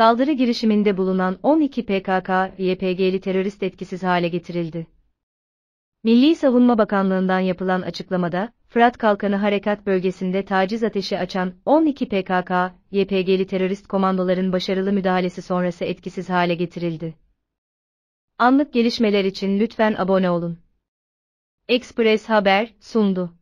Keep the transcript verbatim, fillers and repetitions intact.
Saldırı girişiminde bulunan on iki P K K Y P G'li terörist etkisiz hale getirildi. Milli Savunma Bakanlığı'ndan yapılan açıklamada, Fırat Kalkanı harekat bölgesinde taciz ateşi açan on iki P K K Y P G'li terörist komandoların başarılı müdahalesi sonrası etkisiz hale getirildi. Anlık gelişmeler için lütfen abone olun. Ekspress Haber sundu.